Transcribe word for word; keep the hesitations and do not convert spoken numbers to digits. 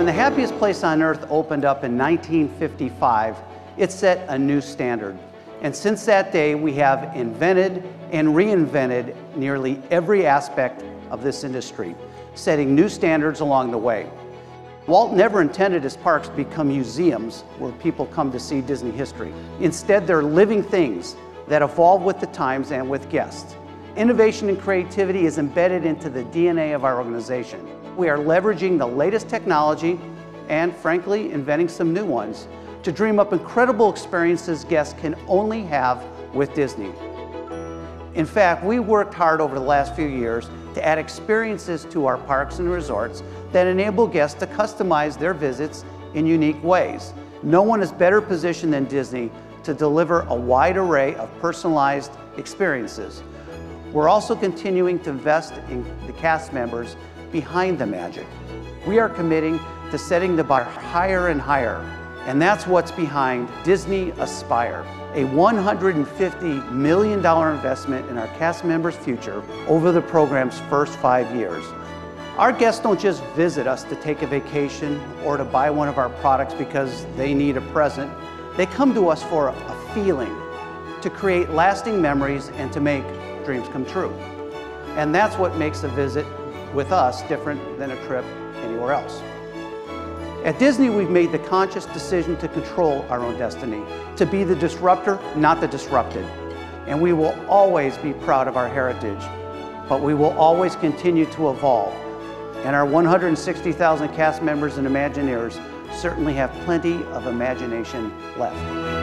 When the Happiest Place on Earth opened up in nineteen fifty-five, it set a new standard. And since that day, we have invented and reinvented nearly every aspect of this industry, setting new standards along the way. Walt never intended his parks to become museums where people come to see Disney history. Instead, they're living things that evolve with the times and with guests. Innovation and creativity is embedded into the D N A of our organization. We are leveraging the latest technology and, frankly, inventing some new ones to dream up incredible experiences guests can only have with Disney. In fact, we worked hard over the last few years to add experiences to our parks and resorts that enable guests to customize their visits in unique ways. No one is better positioned than Disney to deliver a wide array of personalized experiences. We're also continuing to invest in the cast members behind the magic. We are committing to setting the bar higher and higher, and that's what's behind Disney Aspire, a one hundred fifty million dollars investment in our cast members' future over the program's first five years. Our guests don't just visit us to take a vacation or to buy one of our products because they need a present. They come to us for a feeling, to create lasting memories and to make dreams come true. And that's what makes a visit with us different than a trip anywhere else. At Disney, we've made the conscious decision to control our own destiny, to be the disruptor, not the disrupted. And we will always be proud of our heritage, but we will always continue to evolve. And our one hundred sixty thousand cast members and Imagineers certainly have plenty of imagination left.